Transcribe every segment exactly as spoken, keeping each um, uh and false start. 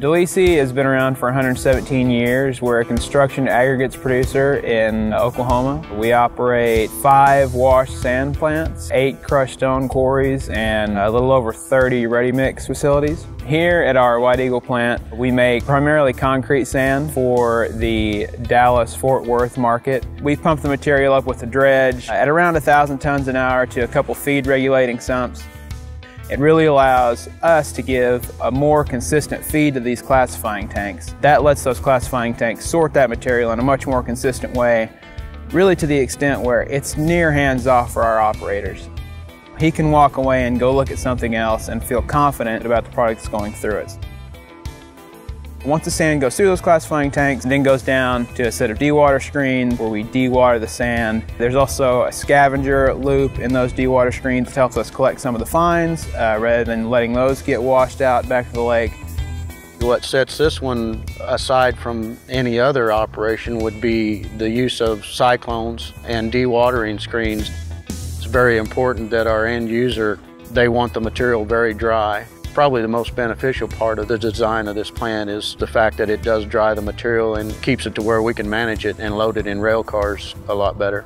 Dolese has been around for one hundred seventeen years. We're a construction aggregates producer in Oklahoma. We operate five wash sand plants, eight crushed stone quarries, and a little over thirty ready-mix facilities. Here at our White Eagle plant, we make primarily concrete sand for the Dallas-Fort Worth market. We pump the material up with a dredge at around one thousand tons an hour to a couple feed regulating sumps. It really allows us to give a more consistent feed to these classifying tanks. That lets those classifying tanks sort that material in a much more consistent way, really to the extent where it's near hands-off for our operators. He can walk away and go look at something else and feel confident about the product that's going through it. Once the sand goes through those classifying tanks, it then goes down to a set of dewater screens where we dewater the sand. There's also a scavenger loop in those dewater screens that helps us collect some of the fines uh, rather than letting those get washed out back to the lake. What sets this one aside from any other operation would be the use of cyclones and dewatering screens. It's very important that our end user, they want the material very dry. Probably the most beneficial part of the design of this plant is the fact that it does dry the material and keeps it to where we can manage it and load it in rail cars a lot better.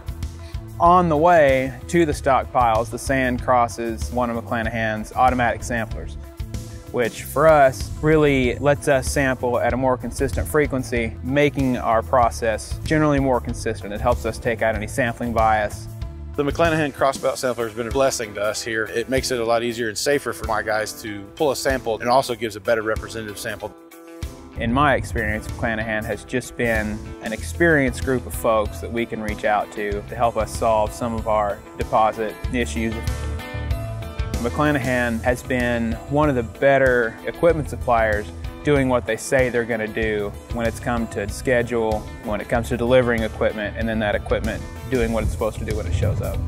On the way to the stockpiles, the sand crosses one of McLanahan's automatic samplers, which for us really lets us sample at a more consistent frequency, making our process generally more consistent. It helps us take out any sampling bias. The McLanahan Cross Belt Sampler has been a blessing to us here. It makes it a lot easier and safer for my guys to pull a sample and also gives a better representative sample. In my experience, McLanahan has just been an experienced group of folks that we can reach out to to help us solve some of our deposit issues. McLanahan has been one of the better equipment suppliers doing what they say they're going to do when it's come to schedule, when it comes to delivering equipment, and then that equipment doing what it's supposed to do when it shows up.